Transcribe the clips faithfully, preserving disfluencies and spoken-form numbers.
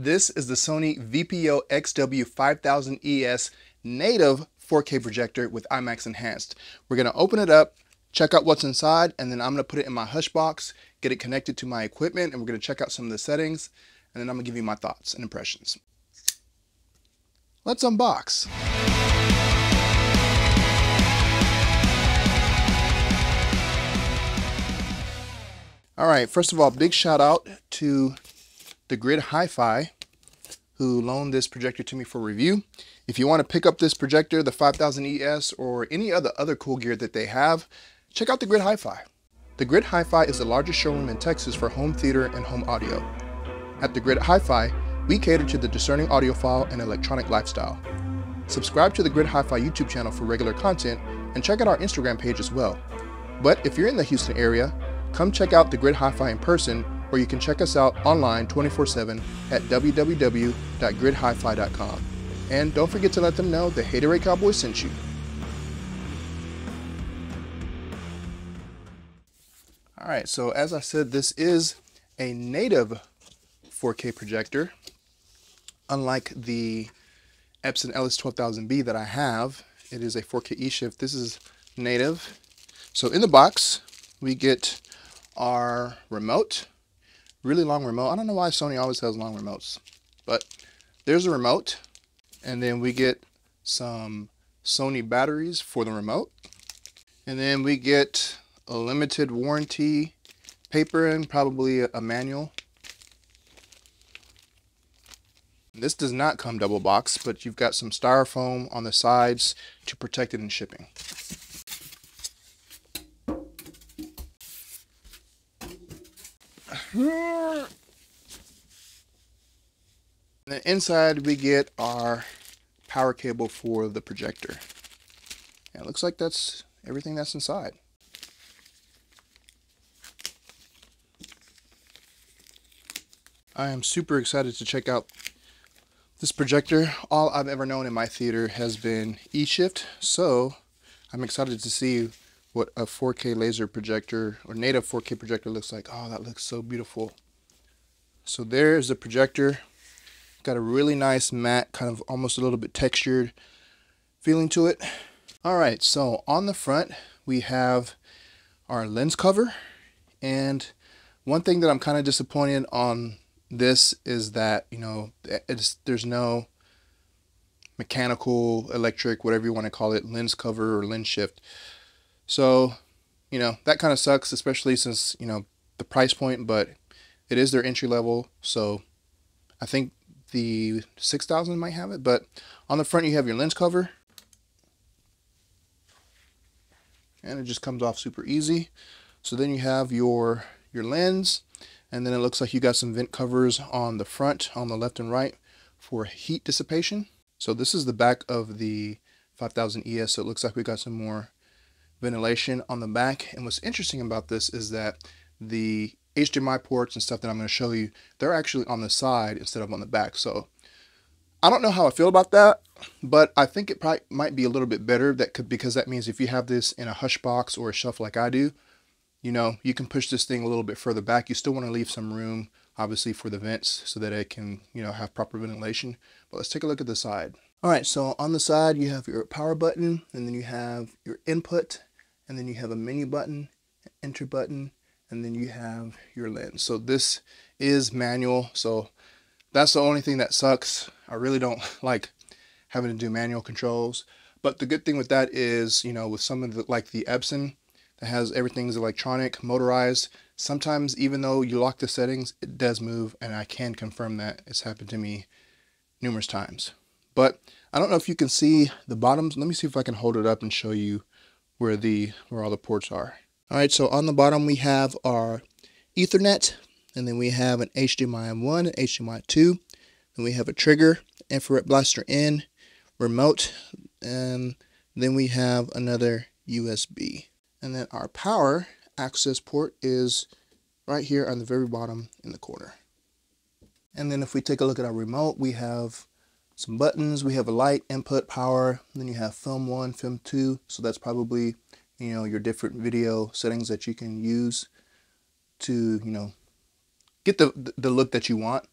This is the Sony V P L X W five thousand E S native four K projector with IMAX Enhanced. We're going to open it up, check out what's inside, and then I'm going to put it in my hush box, get it connected to my equipment, and we're going to check out some of the settings, and then I'm going to give you my thoughts and impressions. Let's unbox. All right, first of all, big shout out to the Grid Hi-Fi who loaned this projector to me for review. If you want to pick up this projector, the five thousand E S, or any other other cool gear that they have, check out the Grid Hi-Fi. The Grid Hi-Fi is the largest showroom in Texas for home theater and home audio. At the Grid Hi-Fi, we cater to the discerning audiophile and electronic lifestyle. Subscribe to the Grid Hi-Fi YouTube channel for regular content and check out our Instagram page as well. But if you're in the Houston area, come check out the Grid Hi-Fi in person, or you can check us out online twenty-four seven at w w w dot grid hi fi dot com. And don't forget to let them know the Hatoraid Cowboy sent you. All right, so as I said, this is a native four K projector, unlike the Epson L S twelve thousand B that I have. It is a four K eShift. This is native. So in the box, we get our remote, really long remote. I don't know why Sony always has long remotes, but there's a remote. And then we get some Sony batteries for the remote. And then we get a limited warranty paper and probably a manual. This does not come double boxed, but you've got some styrofoam on the sides to protect it in shipping. And then inside we get our power cable for the projector. And it looks like that's everything that's inside. I am super excited to check out this projector. All I've ever known in my theater has been eShift, so I'm excited to see what a four K laser projector or native four K projector looks like. Oh, that looks so beautiful. So there's the projector. Got a really nice matte, kind of almost a little bit textured feeling to it. All right, so on the front, we have our lens cover. And one thing that I'm kind of disappointed on this is that, you know, it's, there's no mechanical, electric, whatever you want to call it, lens cover or lens shift. So, you know, that kind of sucks, especially since, you know, the price point, but it is their entry level. So I think the six thousand might have it, but on the front you have your lens cover and it just comes off super easy. So then you have your, your lens, and then it looks like you got some vent covers on the front, on the left and right for heat dissipation. So this is the back of the five thousand E S. So it looks like we got some more ventilation on the back. And what's interesting about this is that the H D M I ports and stuff that I'm going to show you, they're actually on the side instead of on the back. So I don't know how I feel about that, but I think it probably might be a little bit better, that could, because that means if you have this in a hush box or a shelf like I do, you know, you can push this thing a little bit further back. You still want to leave some room, obviously, for the vents so that it can, you know, have proper ventilation. But let's take a look at the side. All right, so on the side, you have your power button, and then you have your input, and then you have a menu button, an enter button, and then you have your lens. So this is manual. So that's the only thing that sucks. I really don't like having to do manual controls. But the good thing with that is, you know, with some of the, like the Epson that has everything's electronic, motorized, sometimes even though you lock the settings, it does move. And I can confirm that it's happened to me numerous times. But I don't know if you can see the bottoms. Let me see if I can hold it up and show you where the where all the ports are. All right, so on the bottom we have our Ethernet, and then we have an H D M I one, an H D M I two, and we have a trigger, infrared blaster in, remote, and then we have another U S B. And then our power access port is right here on the very bottom in the corner. And then if we take a look at our remote, we have some buttons, we have a light, input, power, and then you have film one, film two. So that's probably, you know, your different video settings that you can use to, you know, get the, the look that you want.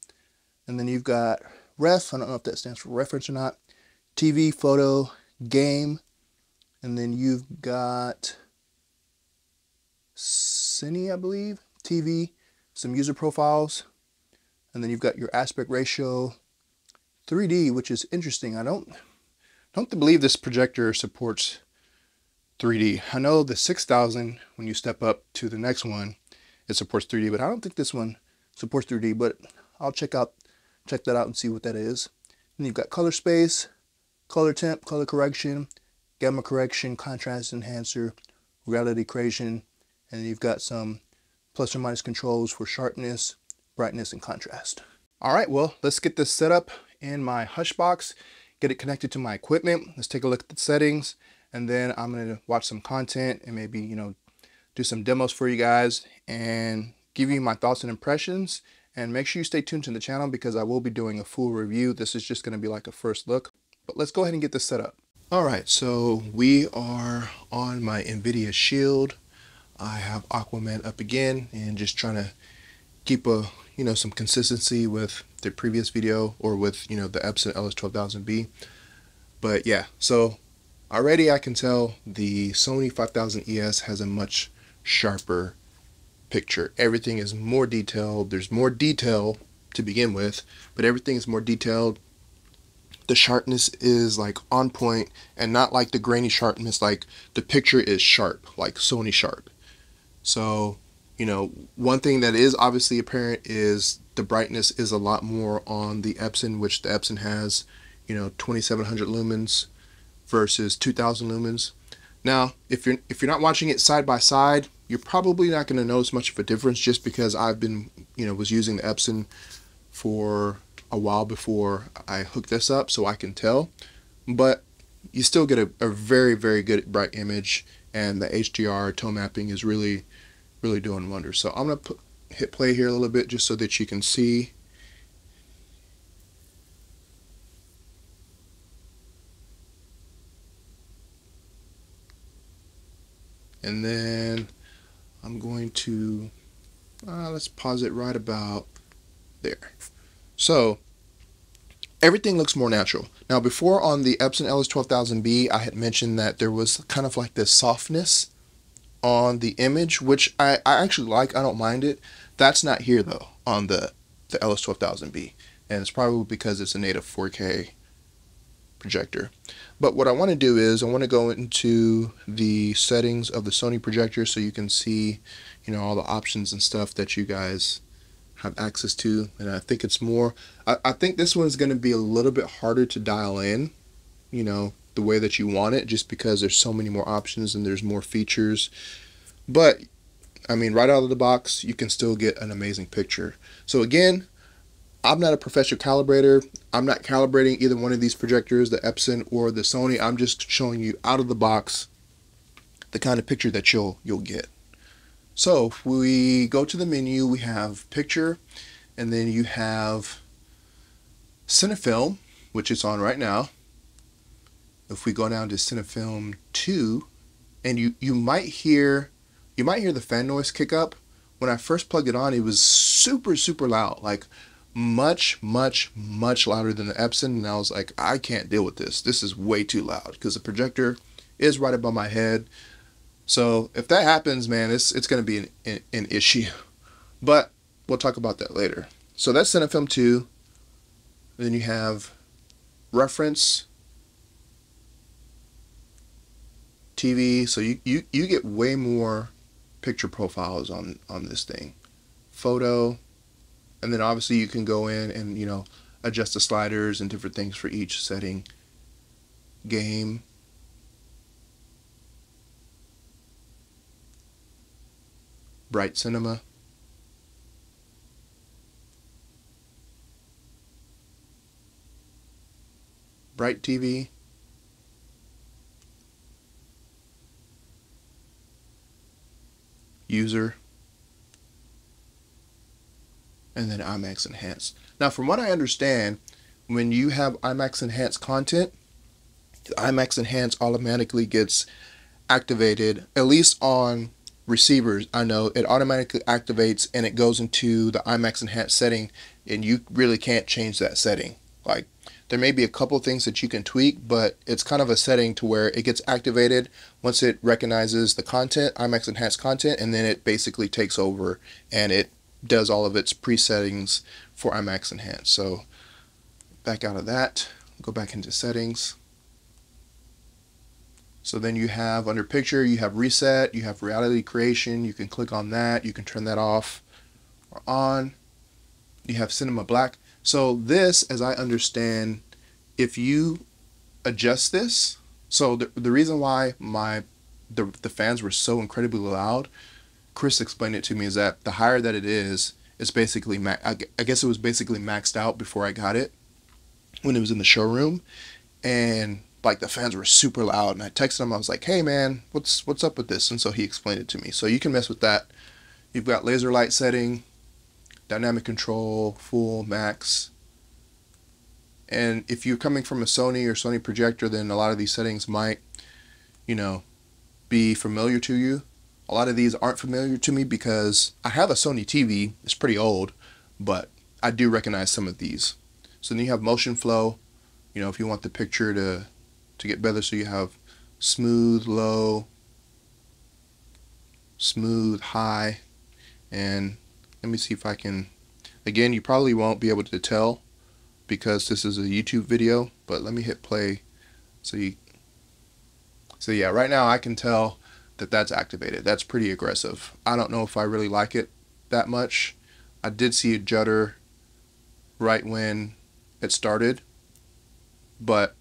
And then you've got ref, I don't know if that stands for reference or not, T V, photo, game, and then you've got Cine, I believe, T V, some user profiles, and then you've got your aspect ratio, three D, which is interesting. I don't, don't believe this projector supports three D. I know the six thousand, when you step up to the next one, it supports three D, but I don't think this one supports three D, but I'll check out, check that out and see what that is. Then you've got color space, color temp, color correction, gamma correction, contrast enhancer, reality creation, and you've got some plus or minus controls for sharpness, brightness, and contrast. All right, well, let's get this set up in my Hushbox, get it connected to my equipment. Let's take a look at the settings, and then I'm gonna watch some content and maybe, you know, do some demos for you guys and give you my thoughts and impressions. And make sure you stay tuned to the channel because I will be doing a full review. This is just gonna be like a first look, but let's go ahead and get this set up. All right, so we are on my Nvidia Shield. I have Aquaman up again and just trying to keep a, you know, some consistency with the previous video or with, you know, the Epson L S twelve thousand B. But yeah, so already I can tell the Sony five thousand E S has a much sharper picture. Everything is more detailed. There's more detail to begin with, but everything is more detailed. The sharpness is like on point and not like the grainy sharpness. Like the picture is sharp, like Sony sharp. So, you know, one thing that is obviously apparent is the brightness is a lot more on the Epson, which the Epson has, you know, twenty-seven hundred lumens versus two thousand lumens. Now, if you're if you're not watching it side by side, you're probably not going to notice much of a difference just because I've been, you know, was using the Epson for a while before I hooked this up, so I can tell. But you still get a, a very, very good bright image, and the H D R tone mapping is really, really doing wonders. So I'm going to hit play here a little bit just so that you can see. And then I'm going to, uh, let's pause it right about there. So everything looks more natural. Now before on the Epson L S twelve thousand B, I had mentioned that there was kind of like this softness on the image, which I, I actually like, I don't mind it. That's not here though on the, the L S twelve thousand B. And it's probably because it's a native four K projector. But what I want to do is I want to go into the settings of the Sony projector so you can see, you know, all the options and stuff that you guys have access to. And I think it's more, I, I think this one's going to be a little bit harder to dial in, you know, the way that you want it, just because there's so many more options and there's more features. But I mean, right out of the box, you can still get an amazing picture. So again, I'm not a professional calibrator. I'm not calibrating either one of these projectors, the Epson or the Sony. I'm just showing you out of the box the kind of picture that you'll you'll get. So if we go to the menu, we have picture, and then you have Cinefilm, which is on right now. If we go down to Cinefilm two, and you you might hear you might hear the fan noise kick up. When I first plugged it on, it was super super loud, like much much much louder than the Epson, and I was like, I can't deal with this this is way too loud, because the projector is right above my head. So if that happens, man, it's it's going to be an, an, an issue, but we'll talk about that later. So that's Cinefilm two. Then you have reference, T V, so you you, you get way more picture profiles on on this thing, photo. And then obviously you can go in and, you know, adjust the sliders and different things for each setting. Game. Bright cinema. Bright T V. User. And then IMAX Enhanced. Now, from what I understand, when you have IMAX Enhanced content, IMAX Enhanced automatically gets activated, at least on receivers, I know it automatically activates and it goes into the IMAX Enhanced setting, and you really can't change that setting. Like, there may be a couple things that you can tweak, but it's kind of a setting to where it gets activated once it recognizes the content, IMAX Enhanced content, and then it basically takes over and it does all of its pre-settings for IMAX Enhanced. So back out of that, go back into settings. So then you have under picture, you have reset, you have reality creation. You can click on that. You can turn that off or on. You have cinema black. So this, as I understand, if you adjust this, so the, the reason why my the, the fans were so incredibly loud, Chris explained it to me, is that the higher that it is, it's basically, ma I, I guess it was basically maxed out before I got it when it was in the showroom. And like the fans were super loud, and I texted him, I was like, hey man, what's, what's up with this? And so he explained it to me. So you can mess with that. You've got laser light setting, dynamic control, full, max. And if you're coming from a Sony or Sony projector, then a lot of these settings might, you know, be familiar to you. A lot of these aren't familiar to me because I have a Sony T V. It's pretty old, but I do recognize some of these. So then you have motion flow, you know, if you want the picture to, to get better. So you have smooth, low, smooth, high, and let me see if I can, again, you probably won't be able to tell because this is a YouTube video, but let me hit play. So you, so yeah, right now I can tell that that's activated. That's pretty aggressive. I don't know if I really like it that much. I did see a judder right when it started, but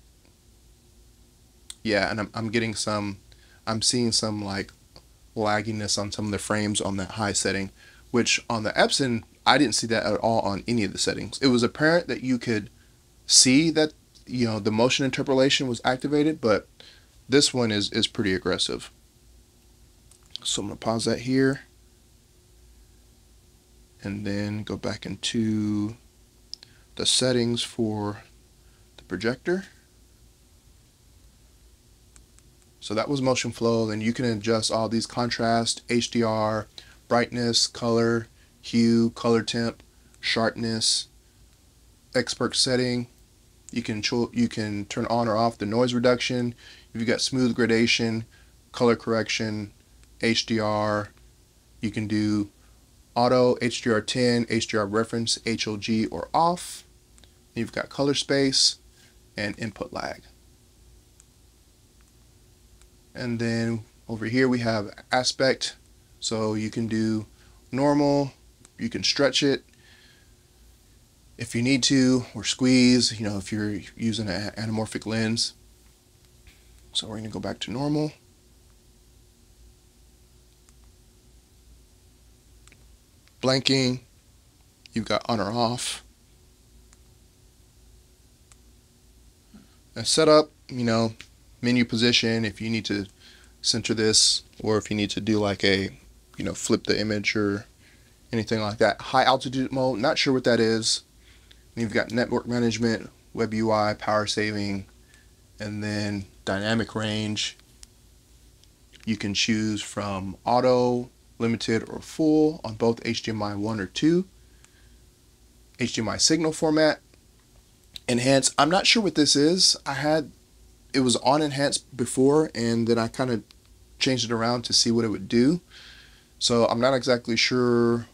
yeah, and I'm, I'm getting some, I'm seeing some like lagginess on some of the frames on that high setting, which on the Epson, I didn't see that at all on any of the settings. It was apparent that you could see that, you know, the motion interpolation was activated, but this one is, is pretty aggressive. So I'm gonna pause that here and then go back into the settings for the projector. So that was motion flow. Then you can adjust all these contrast, H D R, brightness, color, hue, color temp, sharpness, expert setting. You can you can turn on or off the noise reduction. You've got smooth gradation, color correction, H D R. You can do auto, H D R ten, H D R reference, H L G or off. You've got color space and input lag. And then over here we have aspect. So you can do normal, you can stretch it if you need to, or squeeze, you know, if you're using an anamorphic lens. So we're going to go back to normal. Blanking, you've got on or off. And setup, you know, menu position, if you need to center this, or if you need to do like a, you know, flip the image or anything like that. High altitude mode, not sure what that is. And you've got network management, web U I, power saving, and then dynamic range. You can choose from auto, limited, or full on both H D M I one or two. H D M I signal format. Enhanced, I'm not sure what this is. I had, it was on enhanced before, and then I kind of changed it around to see what it would do. So I'm not exactly sure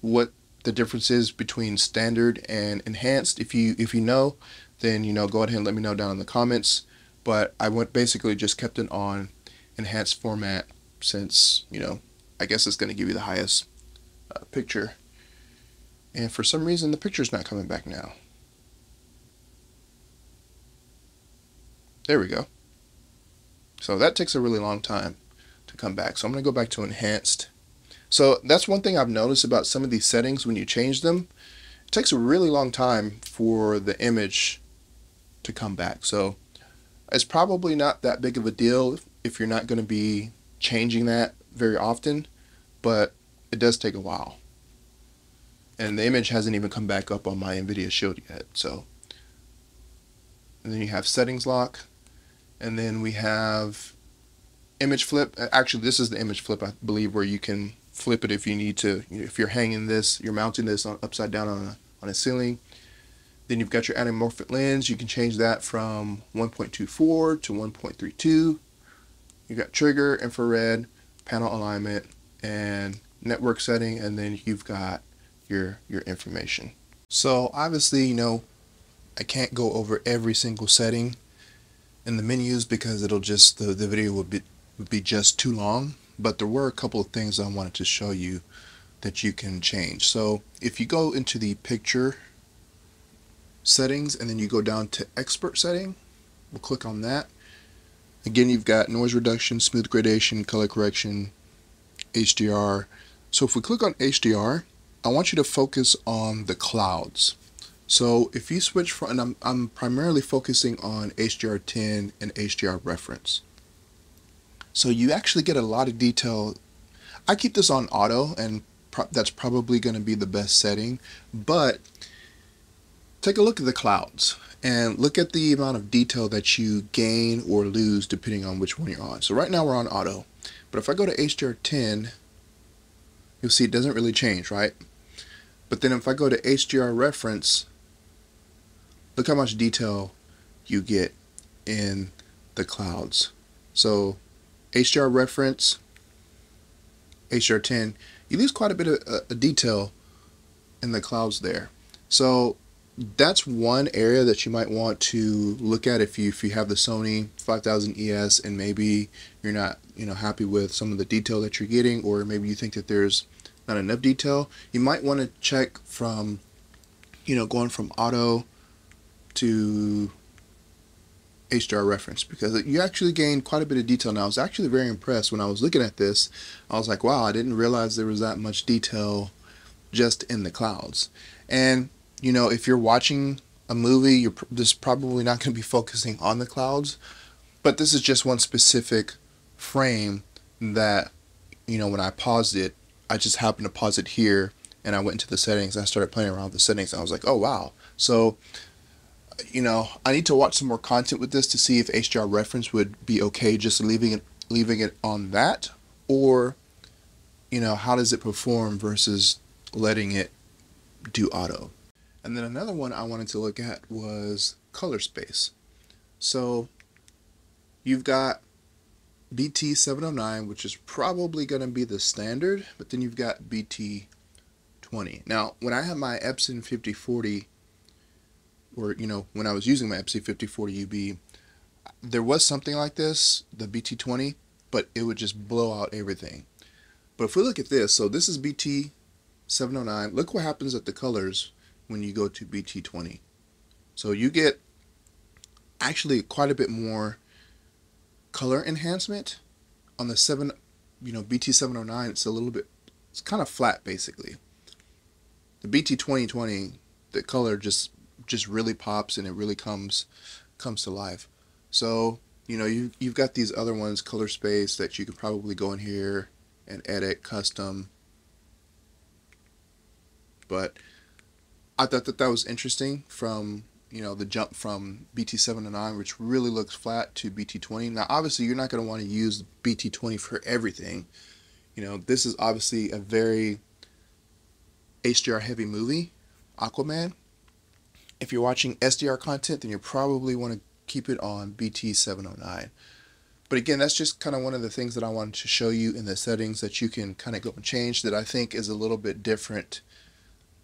what the difference is between standard and enhanced. If you if you know, then you know, go ahead and let me know down in the comments. But I went basically just kept it on enhanced format since, you know, I guess it's going to give you the highest uh, picture. And for some reason the picture's not coming back now. There we go. So that takes a really long time to come back. So I'm going to go back to enhanced. So that's one thing I've noticed about some of these settings when you change them. It takes a really long time for the image to come back. So it's probably not that big of a deal if you're not going to be changing that very often, but it does take a while. And the image hasn't even come back up on my Nvidia Shield yet. So, and then you have settings lock, and then we have image flip. Actually, this is the image flip, I believe, where you can flip it if you need to. You know, if you're hanging this, you're mounting this on, upside down on a, on a ceiling. Then you've got your anamorphic lens. You can change that from one point two four to one point three two. You've got trigger, infrared, panel alignment, and network setting, and then you've got your your information. So obviously, you know, I can't go over every single setting in the menus because it'll just the, the video would be would be just too long, but there were a couple of things I wanted to show you that you can change. So if you go into the picture settings and then you go down to expert setting, we'll click on that. Again, you've got noise reduction, smooth gradation, color correction, H D R. So if we click on H D R, I want you to focus on the clouds. So if you switch from, and I'm, I'm primarily focusing on H D R ten and H D R reference. So you actually get a lot of detail. I keep this on auto, and pro that's probably going to be the best setting, but take a look at the clouds and look at the amount of detail that you gain or lose depending on which one you're on. So right now we're on auto, but if I go to H D R ten, you'll see it doesn't really change, right? But then if I go to H D R reference, look how much detail you get in the clouds. So H D R reference, H D R ten, you lose quite a bit of uh, detail in the clouds there. So that's one area that you might want to look at if you if you have the Sony five thousand E S and maybe you're not you know happy with some of the detail that you're getting, or maybe you think that there's not enough detail. You might want to check from, you know, going from auto to H D R reference, because you actually gain quite a bit of detail. Now, I was actually very impressed when I was looking at this. I was like, wow, I didn't realize there was that much detail just in the clouds. And, you know, if you're watching a movie, you're just probably not going to be focusing on the clouds, but this is just one specific frame that, you know, when I paused it, I just happened to pause it here, and I went into the settings and I started playing around with the settings, and I was like, oh wow. So, you know, I need to watch some more content with this to see if H D R reference would be okay just leaving it leaving it on that, or, you know, how does it perform versus letting it do auto. And then another one I wanted to look at was color space. So you've got B T seven oh nine, which is probably going to be the standard, but then you've got B T twenty. Now, when I had my Epson fifty forty, or, you know, when I was using my Epson fifty forty U B, there was something like this, the B T twenty, but it would just blow out everything. But if we look at this, so this is B T seven oh nine. Look what happens at the colors when you go to B T twenty. So you get actually quite a bit more color enhancement on the seven, you know, B T seven oh nine. It's a little bit, it's kind of flat basically. The B T twenty twenty, the color just just really pops and it really comes comes to life. So, you know, you you've got these other ones, color space, that you could probably go in here and edit custom. But I thought that that was interesting, from, you know, the jump from B T seven oh nine, which really looks flat, to B T twenty. Now, obviously, you're not going to want to use B T twenty for everything. You know, this is obviously a very H D R-heavy movie, Aquaman. If you're watching S D R content, then you probably want to keep it on B T seven oh nine. But again, that's just kind of one of the things that I wanted to show you in the settings that you can kind of go and change, that I think is a little bit different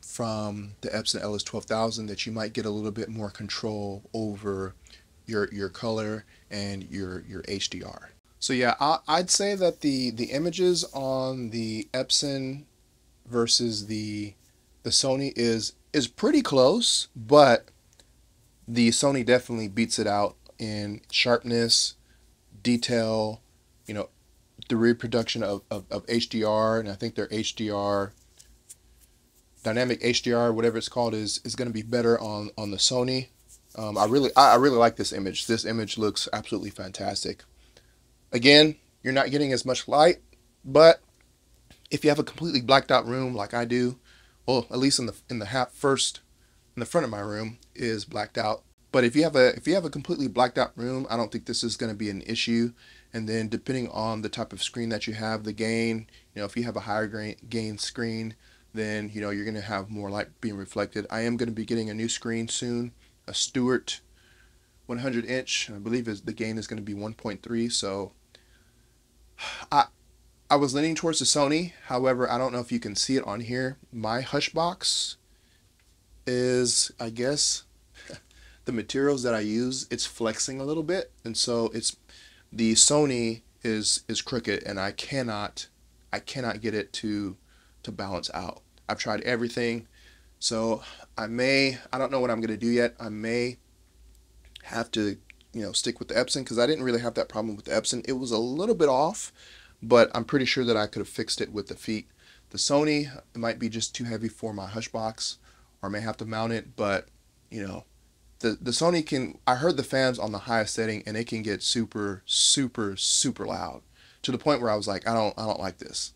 from the Epson L S twelve thousand, that you might get a little bit more control over your your color and your your H D R. So yeah, I, I'd say that the the images on the Epson versus the the Sony is is pretty close, but the Sony definitely beats it out in sharpness, detail, you know, the reproduction of of, of H D R, and I think their H D R dynamic H D R, whatever it's called, is is going to be better on on the Sony. Um, I really I really like this image. This image looks absolutely fantastic. Again, you're not getting as much light, but if you have a completely blacked out room like I do, well, at least in the in the half first in the front of my room is blacked out. But if you have a if you have a completely blacked out room, I don't think this is going to be an issue. And then depending on the type of screen that you have, the gain, you know, if you have a higher gain, gain screen, then, you know, you're going to have more light being reflected. I am going to be getting a new screen soon, a Stewart one hundred inch. I believe is the gain is going to be one point three. So I I was leaning towards the Sony. However, I don't know if you can see it on here. My hush box is, I guess, the materials that I use, it's flexing a little bit, and so it's the Sony is is crooked, and I cannot I cannot get it to to balance out. I've tried everything, so I may I don't know what I'm gonna do yet. I may have to, you know, stick with the Epson, because I didn't really have that problem with the Epson. It was a little bit off, but I'm pretty sure that I could have fixed it with the feet. The Sony might be just too heavy for my hush box, or I may have to mount it, but you know. The, the Sony can, I heard the fans on the highest setting, and it can get super, super, super loud to the point where I was like, I don't, I don't like this.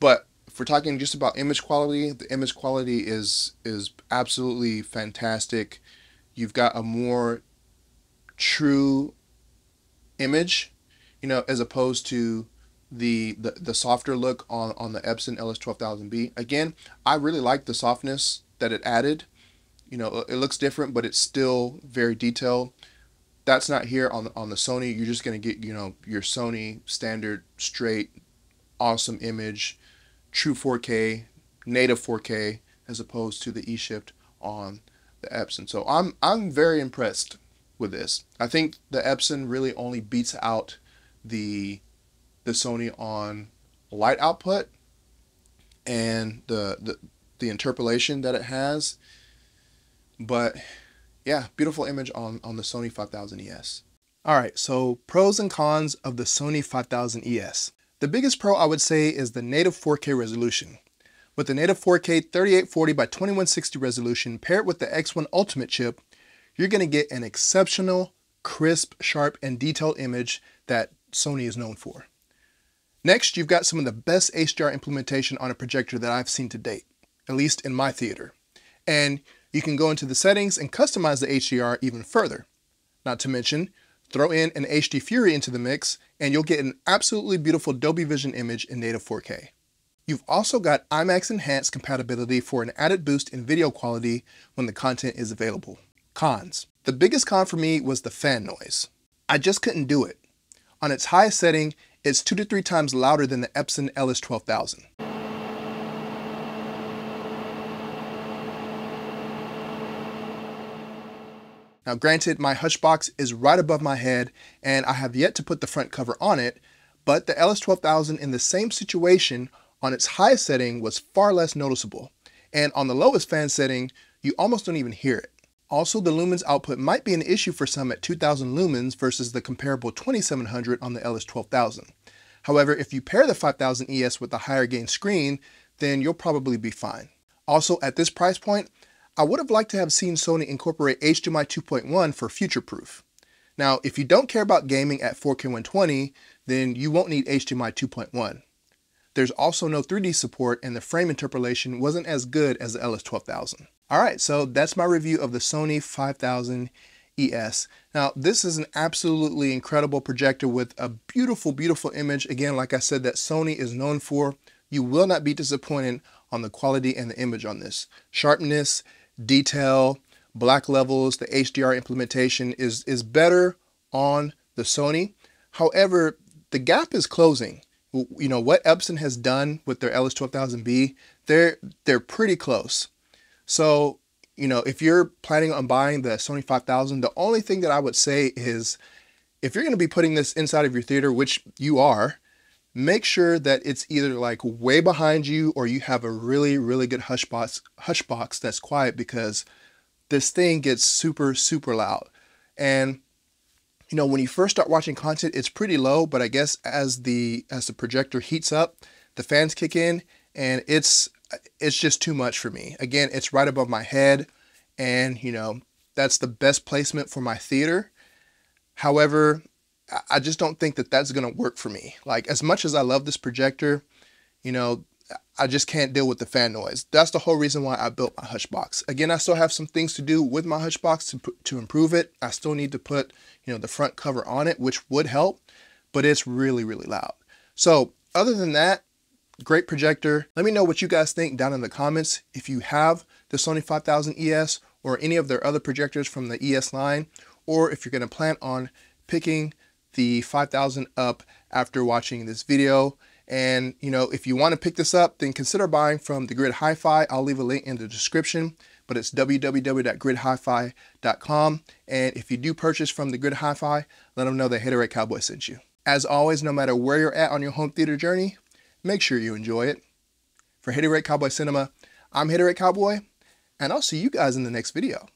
But if we're talking just about image quality, the image quality is, is absolutely fantastic. You've got a more true image, you know, as opposed to the, the, the softer look on, on the Epson L S twelve thousand B. Again, I really like the softness that it added. You know, it looks different, but it's still very detailed. That's not here on the, on the Sony. You're just going to get, you know, your Sony standard, straight, awesome image, true four K, native four K, as opposed to the eShift on the Epson. So I'm, I'm very impressed with this. I think the Epson really only beats out the, the Sony on light output and the, the, the interpolation that it has. But yeah, beautiful image on, on the Sony five thousand E S. All right, so pros and cons of the Sony five thousand E S. The biggest pro I would say is the native four K resolution. With the native four K thirty-eight forty by twenty-one sixty resolution paired with the X one Ultimate chip, you're gonna get an exceptional, crisp, sharp, and detailed image that Sony is known for. Next, you've got some of the best H D R implementation on a projector that I've seen to date, at least in my theater. And you can go into the settings and customize the H D R even further. Not to mention, throw in an H D Fury into the mix and you'll get an absolutely beautiful Dolby Vision image in native four K. You've also got IMAX Enhanced compatibility for an added boost in video quality when the content is available. Cons. The biggest con for me was the fan noise. I just couldn't do it. On its highest setting, it's two to three times louder than the Epson L S twelve thousand. Now granted, my hush box is right above my head and I have yet to put the front cover on it, but the L S twelve thousand in the same situation on its highest setting was far less noticeable. And on the lowest fan setting, you almost don't even hear it. Also, the lumens output might be an issue for some at two thousand lumens versus the comparable twenty-seven hundred on the L S twelve thousand. However, if you pair the five thousand E S with a higher gain screen, then you'll probably be fine. Also, at this price point, I would have liked to have seen Sony incorporate H D M I two point one for future proof. Now, if you don't care about gaming at four K one twenty, then you won't need H D M I two point one. There's also no three D support and the frame interpolation wasn't as good as the L S twelve thousand. All right, so that's my review of the Sony five thousand E S. Now, this is an absolutely incredible projector with a beautiful, beautiful image. Again, like I said, that Sony is known for. You will not be disappointed on the quality and the image on this. Sharpness, detail, black levels, the H D R implementation is, is better on the Sony. However, the gap is closing. You know, what Epson has done with their L S twelve thousand B, they're, they're pretty close. So, you know, if you're planning on buying the Sony five thousand, the only thing that I would say is, if you're gonna be putting this inside of your theater, which you are, make sure that it's either like way behind you or you have a really, really good hush box, hush box that's quiet, because this thing gets super, super loud. And, you know, when you first start watching content, it's pretty low, but I guess as the, as the projector heats up, the fans kick in and it's, it's just too much for me. Again, it's right above my head and, you know, that's the best placement for my theater. However, I just don't think that that's going to work for me. Like, as much as I love this projector, you know, I just can't deal with the fan noise. That's the whole reason why I built my Hush Box. Again, I still have some things to do with my Hush Box to, to improve it. I still need to put, you know, the front cover on it, which would help, but it's really, really loud. So other than that, great projector. Let me know what you guys think down in the comments. If you have the Sony five thousand E S or any of their other projectors from the E S line, or if you're gonna plan on picking the five thousand up after watching this video. And, you know, if you want to pick this up, then consider buying from the Grid Hi-Fi. I'll leave a link in the description, but it's w w w dot grid hi fi dot com. And if you do purchase from the Grid Hi-Fi, let them know that Hatoraid Cowboy sent you. As always, no matter where you're at on your home theater journey, make sure you enjoy it. For Hatoraid Cowboy Cinema, I'm Hatoraid Cowboy, and I'll see you guys in the next video.